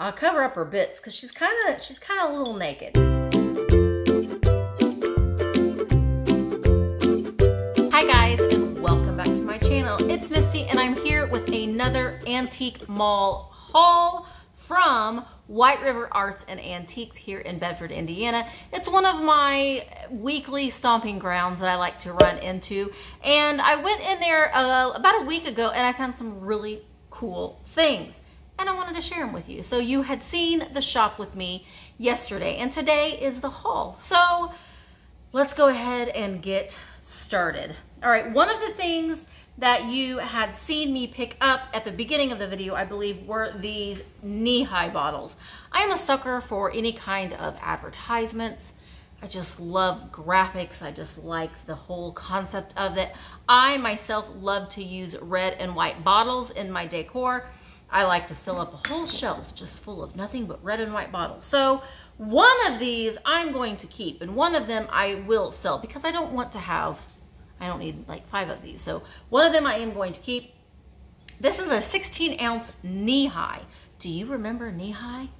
I'll cover up her bits because she's kind of a little naked. Hi guys, and welcome back to my channel. It's Misty, and I'm here with another antique mall haul from White River Arts and Antiques here in Bedford, Indiana. It's one of my weekly stomping grounds that I like to run into. And I went in there about a week ago, and I found some really cool things, and I wanted to share them with you. So you had seen the shop with me yesterday, and today is the haul. So let's go ahead and get started. All right, one of the things that you had seen me pick up at the beginning of the video, I believe, were these knee-high bottles. I am a sucker for any kind of advertisements. I just love graphics. I just like the whole concept of it. I myself love to use red and white bottles in my decor. I like to fill up a whole shelf just full of nothing but red and white bottles. So one of these I'm going to keep, and one of them I will sell because I don't want to have, I don't need like 5 of these. So one of them I am going to keep. This is a 16-ounce knee-high. Do you remember knee-high?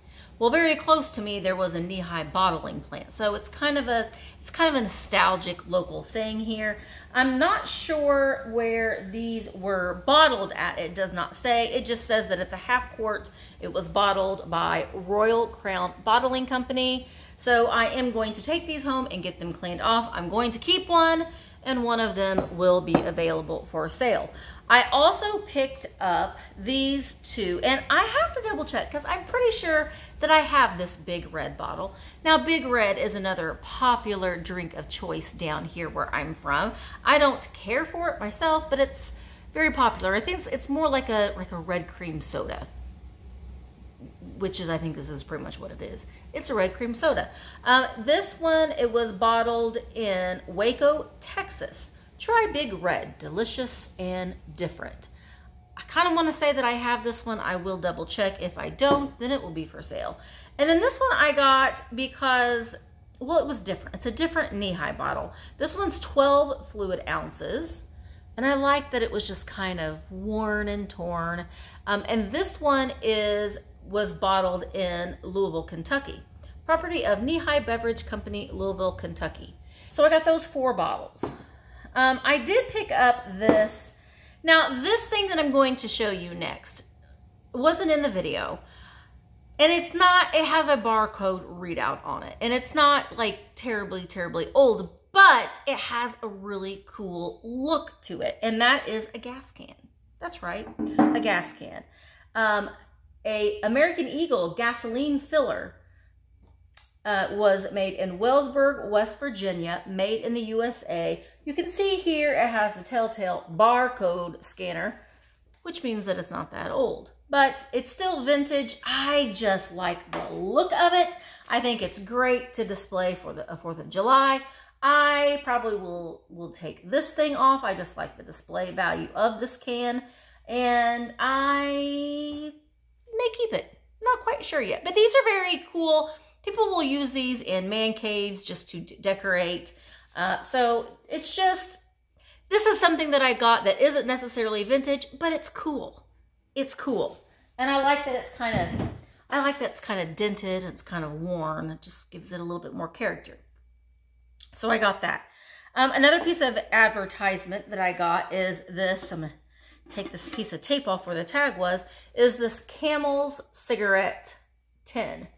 Well, very close to me, there was a knee-high bottling plant. So it's kind of a nostalgic local thing here. I'm not sure where these were bottled at. It does not say. It just says that it's a half quart. It was bottled by Royal Crown Bottling Company. So I am going to take these home and get them cleaned off. I'm going to keep one, and one of them will be available for sale. I also picked up these two, and I have to double check because I'm pretty sure that I have this Big Red bottle. Now, Big Red is another popular drink of choice down here where I'm from. I don't care for it myself, but it's very popular. I think it's more like a red cream soda, which is, I think this is pretty much what it is. It's a red cream soda. This one, it was bottled in Waco, Texas. Try Big Red, delicious and different. I kind of want to say that I have this one. I will double check. If I don't, then it will be for sale. And then this one I got because, well, it was different. It's a different knee-high bottle. This one's 12 fluid ounces. And I like that it was just kind of worn and torn. And this one was bottled in Louisville, Kentucky. Property of Nehi Beverage Company, Louisville, Kentucky. So I got those 4 bottles. I did pick up this. Now, this thing that I'm going to show you next wasn't in the video. And it has a barcode readout on it. And it's not like terribly, terribly old, but it has a really cool look to it. And that is a gas can. That's right, a gas can. A American Eagle gasoline filler was made in Wellsburg, West Virginia, made in the USA. You can see here it has the telltale barcode scanner, which means that it's not that old, but it's still vintage. I just like the look of it. I think it's great to display for the 4th of July. I probably will take this thing off. I just like the display value of this can, and I may keep it. Not quite sure yet, but these are very cool. People will use these in man caves just to decorate. So it's just, this is something that I got that isn't necessarily vintage, but it's cool. It's cool. And I like that it's kind of dented and it's kind of worn. It just gives it a little bit more character. So I got that. Another piece of advertisement that I got is this. I'm going to take this piece of tape off where the tag was. Is this Camel's cigarette tin.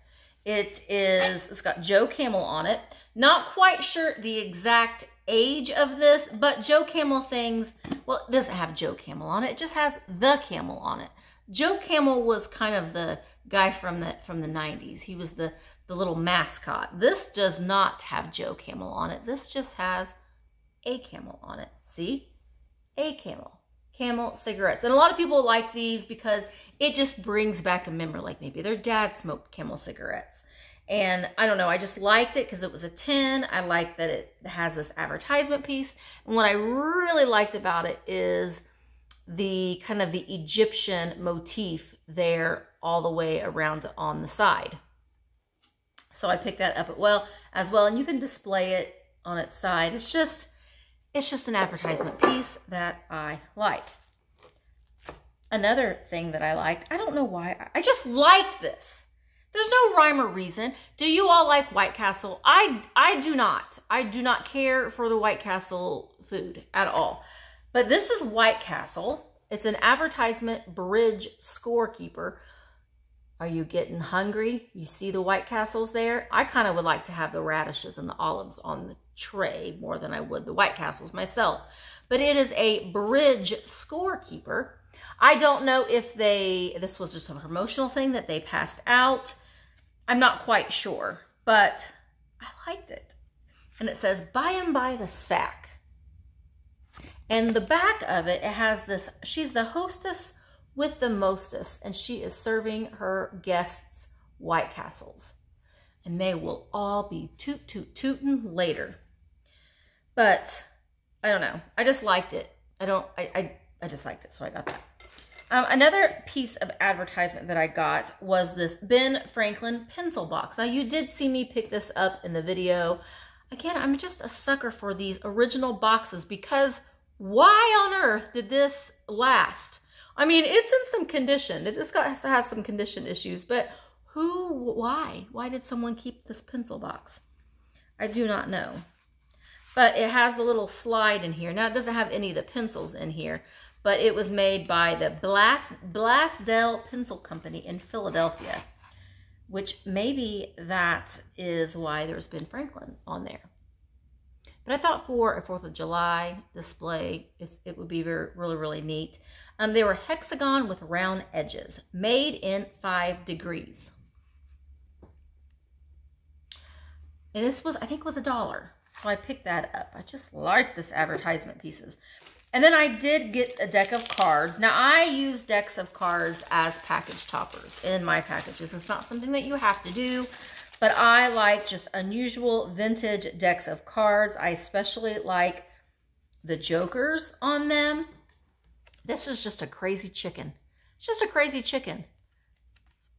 It's got Joe Camel on it. Not quite sure the exact age of this, but Joe Camel things, well, it doesn't have Joe Camel on it. It just has the Camel on it. Joe Camel was kind of the guy from the 90s. He was the little mascot. This does not have Joe Camel on it. This just has a camel on it. See? A camel. Camel cigarettes. And a lot of people like these because it just brings back a memory. Like maybe their dad smoked Camel cigarettes. And I don't know. I just liked it because it was a tin. I like that it has this advertisement piece. And what I really liked about it is the kind of the Egyptian motif there all the way around on the side. So I picked that up as well, and you can display it on its side. It's just an advertisement piece that I like. Another thing that I like, I don't know why, I just like this. There's no rhyme or reason. Do you all like White Castle? I do not. I do not care for the White Castle food at all. But this is White Castle. It's an advertisement bridge scorekeeper. Are you getting hungry? You see the White Castles there? I kind of would like to have the radishes and the olives on the tray more than I would the White Castles myself. But it is a bridge scorekeeper. I don't know if this was just a promotional thing that they passed out. I'm not quite sure, but I liked it. And it says, by and by the sack. And the back of it, it has this, she's the hostess with the mostest, and she is serving her guests White Castles. And they will all be tootin' later. But I don't know. I just liked it. I just liked it, so I got that. Another piece of advertisement that I got was this Ben Franklin pencil box. Now, you did see me pick this up in the video. Again, I'm just a sucker for these original boxes because why on earth did this last? I mean, it's in some condition. It just has some condition issues, but why? Why did someone keep this pencil box? I do not know. But it has the little slide in here. Now, it doesn't have any of the pencils in here, but it was made by the Blasdell Pencil Company in Philadelphia, which maybe that is why there's Ben Franklin on there. But I thought for a 4th of July display, it would be very, really, really neat. They were hexagon with round edges, made in 5 degrees. And this was, I think, was $1. So I picked that up. I just like this advertisement pieces. And then I did get a deck of cards. Now, I use decks of cards as package toppers in my packages. It's not something that you have to do, but I like just unusual vintage decks of cards. I especially like the jokers on them. This is just a crazy chicken. It's just a crazy chicken.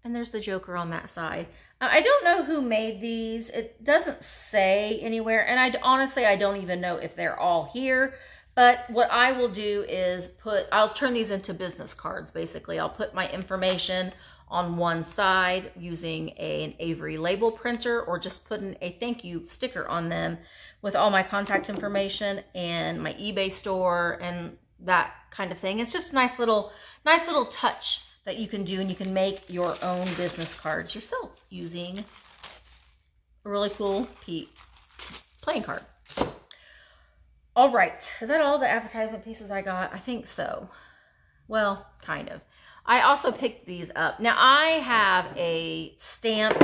And there's the joker on that side. I don't know who made these. It doesn't say anywhere. And honestly, I don't even know if they're all here. But what I will do is I'll turn these into business cards, basically. I'll put my information on one side using an Avery label printer, or just putting a thank you sticker on them with all my contact information and my eBay store and that kind of thing. It's just a nice little touch that you can do, and you can make your own business cards yourself using a really cool playing card. All right, is that all the advertisement pieces I got? I think so. Well, kind of. I also picked these up. Now, I have a stamp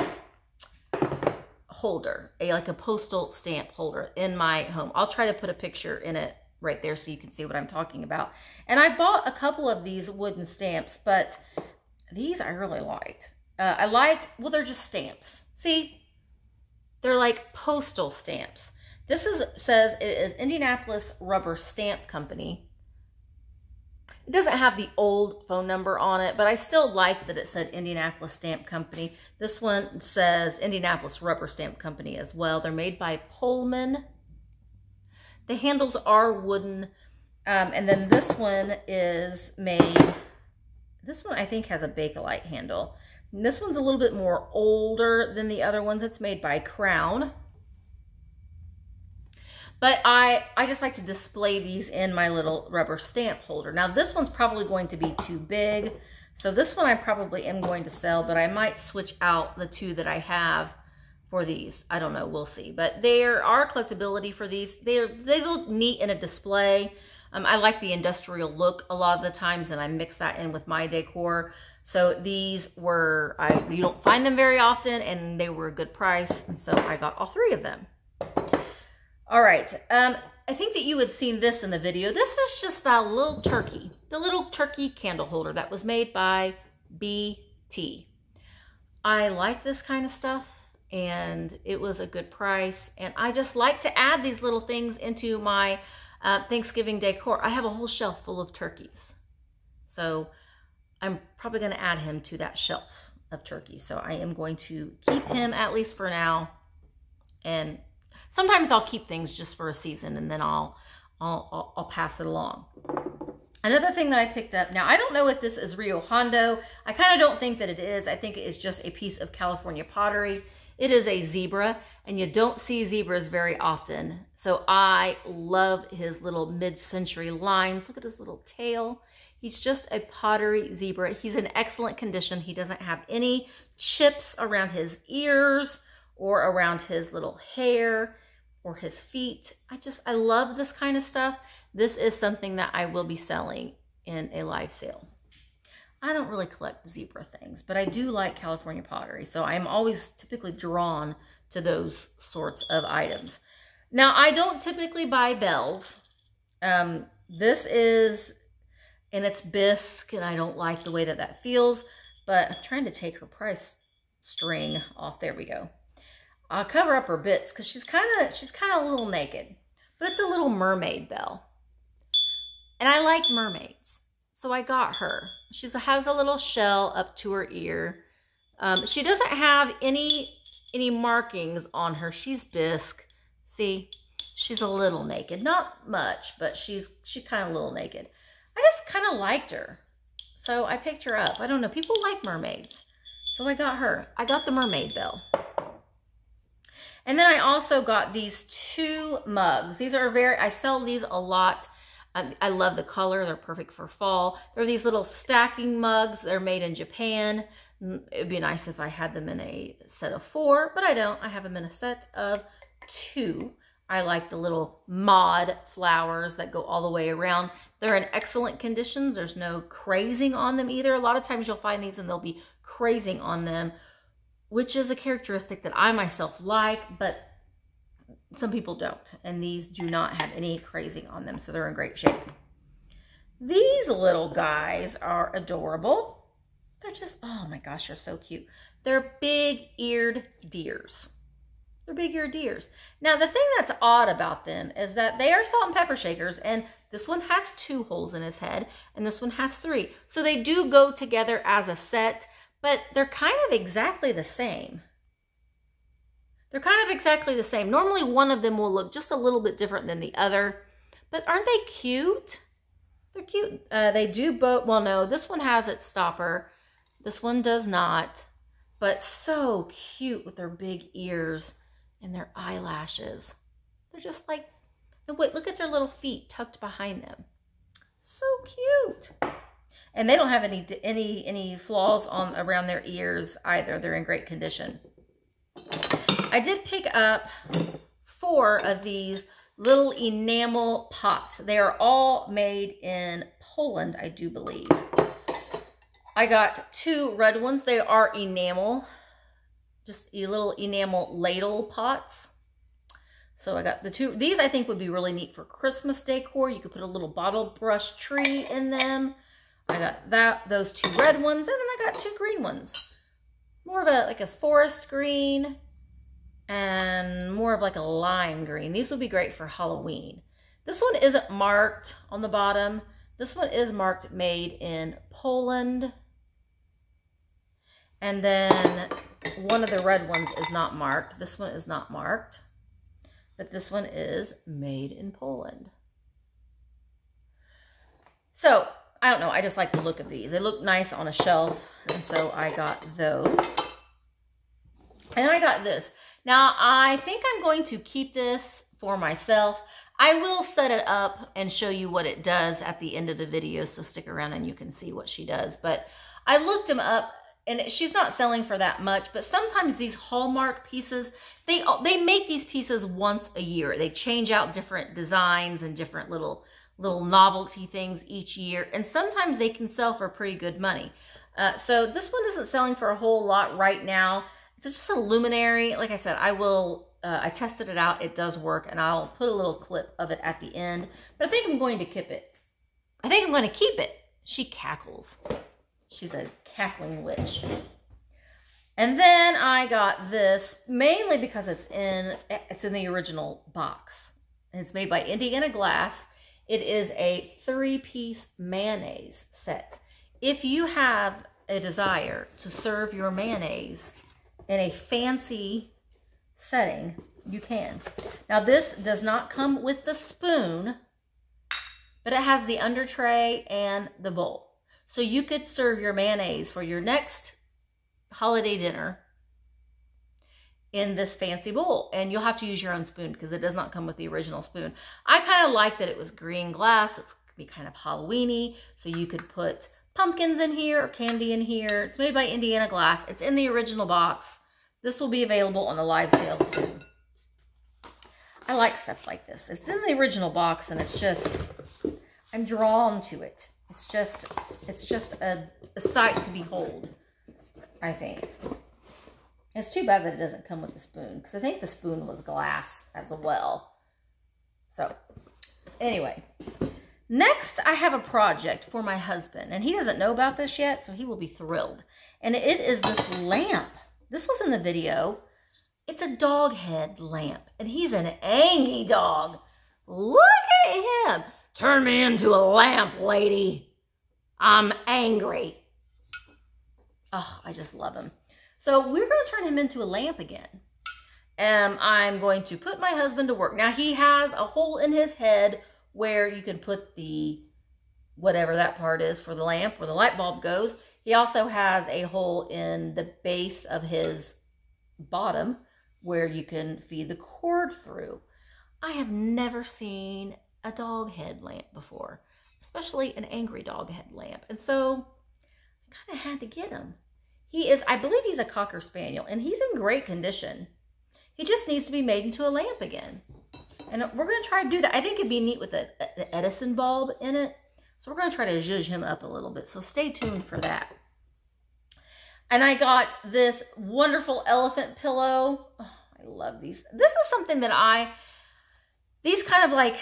holder, like a postal stamp holder in my home. I'll try to put a picture in it right there so you can see what I'm talking about. And I bought a couple of these wooden stamps, but these I really liked. Well, they're just stamps. See, they're like postal stamps. This says it is Indianapolis Rubber Stamp Company. It doesn't have the old phone number on it, but I still like that it said Indianapolis Stamp Company. This one says Indianapolis Rubber Stamp Company as well. They're made by Pullman. The handles are wooden. And then this one is made, this one I think has a Bakelite handle. And this one's a little bit more older than the other ones. It's made by Crown. But I just like to display these in my little rubber stamp holder. Now, this one's probably going to be too big. So this one I probably am going to sell, but I might switch out the two that I have for these. I don't know. We'll see. But there are collectability for these. They look neat in a display. I like the industrial look a lot of the times, and I mix that in with my decor. So these were, you don't find them very often, and they were a good price. And so I got all three of them. All right, I think that you had seen this in the video. This is just the little turkey candle holder that was made by BT. I like this kind of stuff, and it was a good price. And I just like to add these little things into my Thanksgiving decor. I have a whole shelf full of turkeys. So I'm probably gonna add him to that shelf of turkeys. So I am going to keep him at least for now, and sometimes I'll keep things just for a season, and then I'll pass it along. Another thing that I picked up, now I don't know if this is Rio Hondo. I kind of don't think that it is. I think it is just a piece of California pottery. It is a zebra, and you don't see zebras very often. So I love his little mid-century lines. Look at his little tail. He's just a pottery zebra. He's in excellent condition. He doesn't have any chips around his ears or around his little hair or his feet. I love this kind of stuff. This is something that I will be selling in a live sale. I don't really collect zebra things, but I do like California pottery. So I'm always typically drawn to those sorts of items. Now, I don't typically buy bells. This is, and it's bisque, and I don't like the way that that feels, but I'm trying to take her price string off. There we go. I'll cover up her bits because she's kind of a little naked, but it's a little mermaid bell. And I like mermaids. So I got her. She has a little shell up to her ear. She doesn't have any markings on her. She's bisque. See, she's a little naked. Not much, but she's kind of a little naked. I just kind of liked her. So I picked her up. I don't know. People like mermaids. So I got her. I got the mermaid bell. And then I also got these two mugs. These are I sell these a lot. I love the color. They're perfect for fall. They're these little stacking mugs. They're made in Japan. It'd be nice if I had them in a set of four, but I don't. I have them in a set of two. I like the little mod flowers that go all the way around. They're in excellent conditions. There's no crazing on them either. A lot of times you'll find these and they'll be crazing on them, which is a characteristic that I myself like, but some people don't, and these do not have any crazing on them, so they're in great shape. These little guys are adorable. They're just, oh my gosh, they're so cute. They're big-eared deers. They're big-eared deers. Now, the thing that's odd about them is that they are salt and pepper shakers, and this one has two holes in his head, and this one has three. So they do go together as a set, but they're kind of exactly the same. They're kind of exactly the same. Normally one of them will look just a little bit different than the other, but aren't they cute? They're cute. They do both. Well, no, this one has its stopper. This one does not, but so cute with their big ears and their eyelashes. They're just like, and wait, look at their little feet tucked behind them. So cute. And they don't have any flaws on around their ears either. They're in great condition. I did pick up four of these little enamel pots. They are all made in Poland, I do believe. I got two red ones. They are enamel, just a little enamel ladle pots. So I got the two. These I think would be really neat for Christmas decor. You could put a little bottle brush tree in them. I got those two red ones, and then I got two green ones. More of like a forest green, and more of like a lime green. These would be great for Halloween. This one isn't marked on the bottom. This one is marked made in Poland. And then one of the red ones is not marked. This one is not marked, but this one is made in Poland. So I don't know. I just like the look of these. They look nice on a shelf. And so I got those. And then I got this. Now, I think I'm going to keep this for myself. I will set it up and show you what it does at the end of the video, so stick around and you can see what she does. But I looked them up, and she's not selling for that much, but sometimes these Hallmark pieces, they make these pieces once a year. They change out different designs and different little novelty things each year, and sometimes they can sell for pretty good money. So this one isn't selling for a whole lot right now. It's just a luminary. Like I said, I tested it out. It does work, and I'll put a little clip of it at the end, but I think I'm going to keep it. I think I'm going to keep it. She cackles. She's a cackling witch. And then I got this mainly because it's in the original box, and it's made by Indiana Glass. It is a 3-piece mayonnaise set. If you have a desire to serve your mayonnaise in a fancy setting, you can. Now, this does not come with the spoon, but it has the under tray and the bowl. So you could serve your mayonnaise for your next holiday dinner in this fancy bowl, and you'll have to use your own spoon because it does not come with the original spoon. I kind of like that it was green glass. It's gonna be kind of Halloweeny, so you could put pumpkins in here or candy in here. It's made by Indiana Glass. It's in the original box. This will be available on the live sale soon. I like stuff like this. It's in the original box, and it's just, I'm drawn to it. It's just a sight to behold, I think. It's too bad that it doesn't come with a spoon, because I think the spoon was glass as well. So, anyway. Next, I have a project for my husband, and he doesn't know about this yet, so he will be thrilled. And it is this lamp. This was in the video. It's a dog head lamp, and he's an angry dog. Look at him. Turn me into a lamp, lady. I'm angry. Oh, I just love him. So we're going to turn him into a lamp again. I'm going to put my husband to work. Now, he has a hole in his head where you can put the whatever that part is for the lamp, where the light bulb goes. He also has a hole in the base of his bottom where you can feed the cord through. I have never seen a dog head lamp before, especially an angry dog head lamp. And so I kind of had to get him. He is, I believe he's a Cocker Spaniel, and he's in great condition. He just needs to be made into a lamp again. And we're going to try to do that. I think it'd be neat with an Edison bulb in it. So we're going to try to zhuzh him up a little bit. So stay tuned for that. And I got this wonderful elephant pillow. Oh, I love these. This is something that these kind of like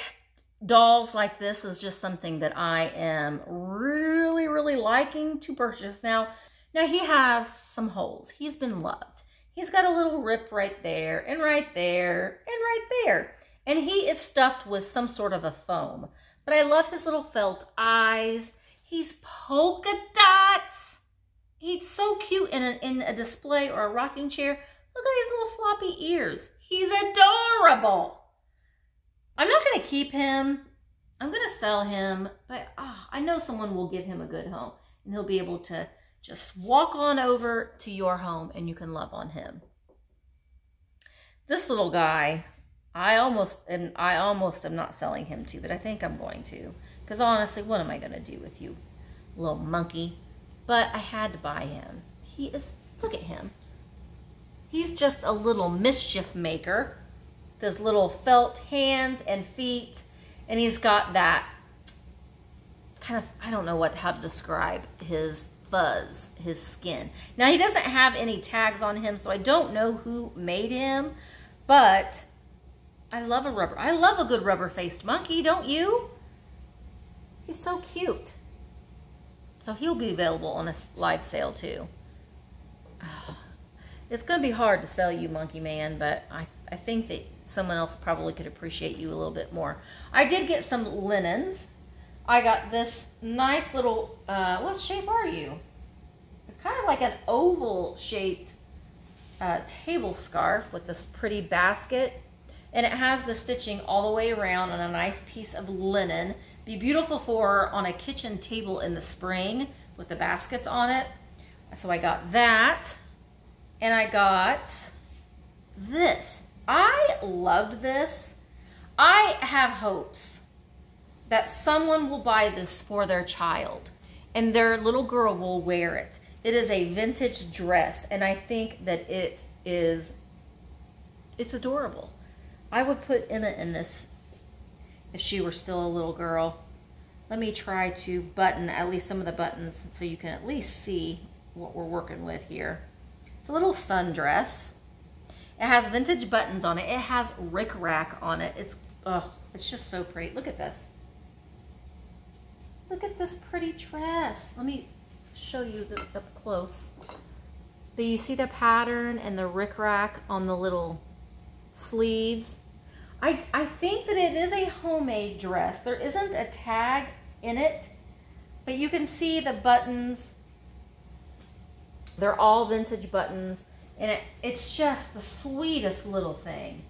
dolls like this is just something that I am really, really liking to purchase now. Now he has some holes. He's been loved. He's got a little rip right there and right there and right there. And he is stuffed with some sort of a foam. But I love his little felt eyes. He's polka dots. He's so cute in a display or a rocking chair. Look at his little floppy ears. He's adorable. I'm not going to keep him. I'm going to sell him. But I know someone will give him a good home. And he'll be able to just walk on over to your home and you can love on him. This little guy, I almost am not selling him to, but I think I'm going to. Because honestly, what am I going to do with you, little monkey? But I had to buy him. He is, look at him. He's just a little mischief maker. Those little felt hands and feet. And he's got that kind of, I don't know how to describe his fuzz, his skin. Now, he doesn't have any tags on him, so I don't know who made him, but I love a good rubber-faced monkey, don't you? He's so cute. So he'll be available on a live sale too. Oh, it's going to be hard to sell you, Monkey Man, but I think that someone else probably could appreciate you a little bit more. I did get some linens. I got this nice little, what shape are you? Kind of like an oval-shaped table scarf with this pretty basket. And it has the stitching all the way around on a nice piece of linen. Be beautiful for on a kitchen table in the spring with the baskets on it. So I got that. And I got this. I loved this. I have hopes that someone will buy this for their child and their little girl will wear it. It is a vintage dress, and I think that it's adorable. I would put Emma in this if she were still a little girl. Let me try to button at least some of the buttons so you can at least see what we're working with here. It's a little sundress. It has vintage buttons on it. It has rickrack on it. It's just so pretty. Look at this. Look at this pretty dress. Let me show you up close. But you see the pattern and the rickrack on the little sleeves. I think that it is a homemade dress. There isn't a tag in it, but you can see the buttons. They're all vintage buttons, and it's just the sweetest little thing.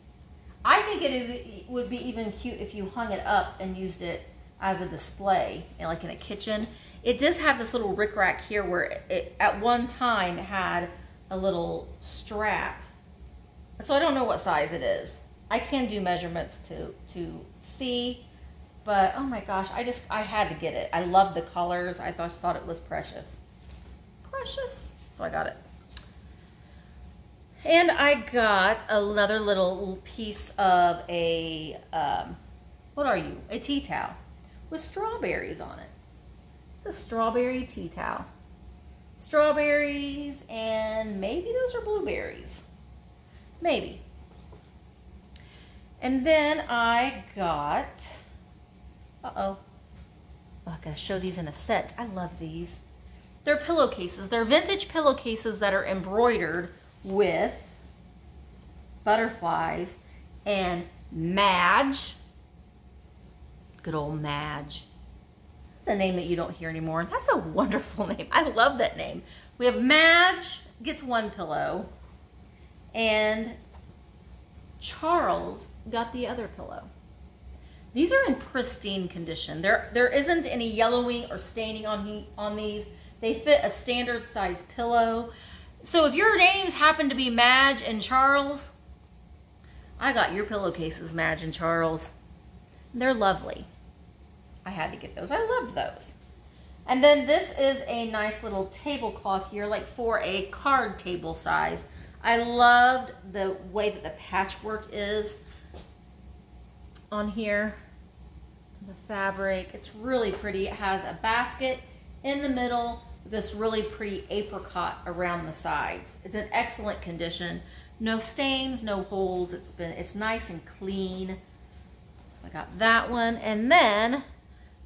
I think it would be even cute if you hung it up and used it as a display, and like in a kitchen. It does have this little rickrack here where it at one time had a little strap. So I don't know what size it is. I can do measurements to see, but oh my gosh, I had to get it. I love the colors. I just thought it was precious. Precious. So I got it. And I got another little piece of a, what are you? A tea towel with strawberries on it. It's a strawberry tea towel. Strawberries, and maybe those are blueberries. Maybe. And then I got, I gotta show these in a set. I love these. They're pillowcases. They're vintage pillowcases that are embroidered with butterflies and Madge. Good old Madge. That's a name that you don't hear anymore. That's a wonderful name. I love that name. We have Madge gets one pillow, and Charles got the other pillow. These are in pristine condition. There isn't any yellowing or staining on these. They fit a standard size pillow. So if your names happen to be Madge and Charles, I got your pillowcases, Madge and Charles. They're lovely. I had to get those. I loved those. And then this is a nice little tablecloth here, like for a card table size. I loved the way that the patchwork is on here. The fabric, it's really pretty. It has a basket in the middle, this really pretty apricot around the sides. It's in excellent condition. No stains, no holes. It's nice and clean. So I got that one. And then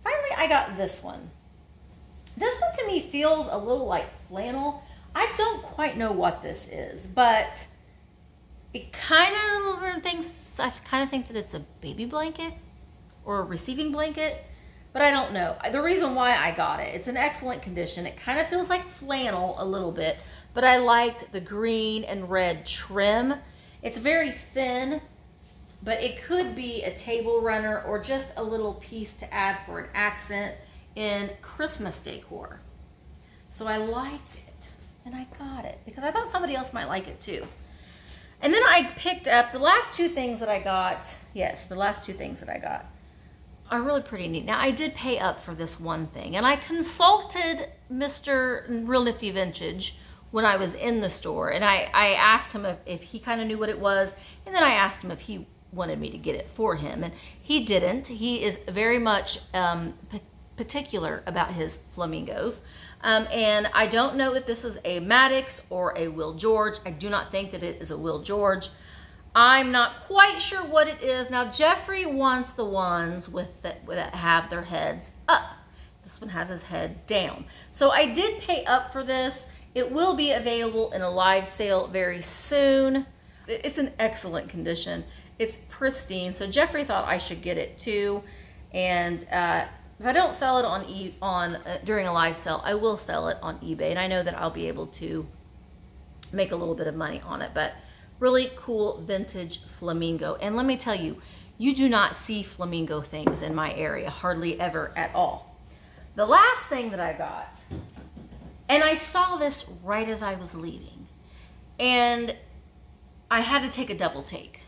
finally I got this one. This one to me feels a little like flannel. I don't quite know what this is, but it I kind of think that it's a baby blanket or a receiving blanket, but I don't know. The reason why I got it, it's in excellent condition. It kind of feels like flannel a little bit, but I liked the green and red trim. It's very thin, but it could be a table runner or just a little piece to add for an accent in Christmas decor. So I liked it, and I got it because I thought somebody else might like it too. And then I picked up the last two things that I got. Yes, the last two things that I got are really pretty neat. Now, I did pay up for this one thing, and I consulted Mr. Real Nifty Vintage when I was in the store, and I asked him if he kind of knew what it was, and then I asked him if he wanted me to get it for him, and he didn't. He is very much particular about his flamingos, and I don't know if this is a Maddox or a Will George. I do not think that it is a Will George. I'm not quite sure what it is. Now, Jeffrey wants the ones that have their heads up. This one has his head down. So I did pay up for this. It will be available in a live sale very soon. It's in excellent condition. It's pristine. So Jeffrey thought I should get it too. And if I don't sell it during a live sale, I will sell it on eBay. And I know that I'll be able to make a little bit of money on it. But really cool vintage flamingo. And let me tell you, you do not see flamingo things in my area, hardly ever at all. The last thing that I got, and I saw this right as I was leaving, and I had to take a double take.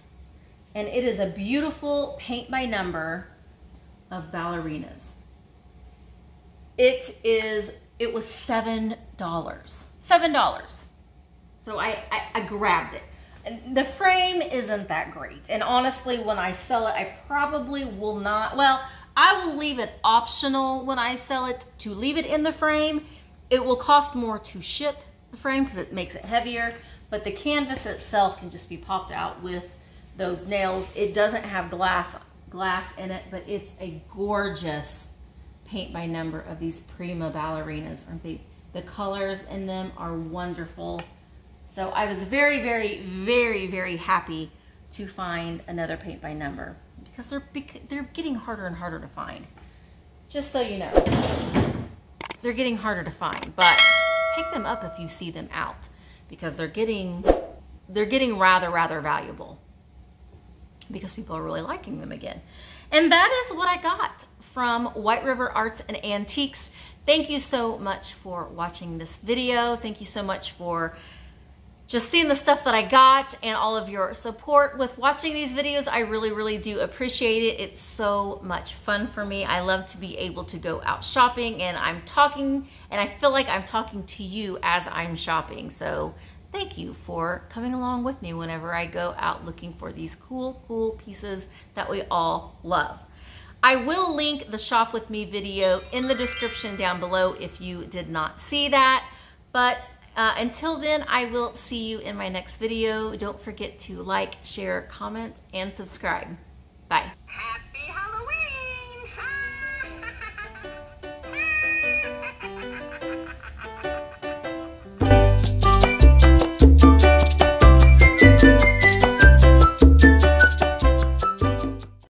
And it is a beautiful paint by number of ballerinas. It was $7. $7. So I grabbed it. And the frame isn't that great. And honestly, when I sell it, I probably will not. Well, I will leave it optional when I sell it to leave it in the frame. It will cost more to ship the frame because it makes it heavier, but the canvas itself can just be popped out with those nails. It doesn't have glass in it, but it's a gorgeous paint by number of these prima ballerinas. Aren't they? The colors in them are wonderful. So I was very, very, very, very happy to find another paint by number because they're getting harder and harder to find. Just so you know. They're getting harder to find, but pick them up if you see them out because they're getting rather valuable because people are really liking them again. And that is what I got from White River Arts and Antiques. Thank you so much for watching this video. Thank you so much for just seeing the stuff that I got and all of your support with watching these videos. I really, really do appreciate it. It's so much fun for me. I love to be able to go out shopping, and I'm talking, and I feel like I'm talking to you as I'm shopping. So thank you for coming along with me whenever I go out looking for these cool, cool pieces that we all love. I will link the Shop With Me video in the description down below if you did not see that, but until then, I will see you in my next video. Don't forget to like, share, comment, and subscribe. Bye.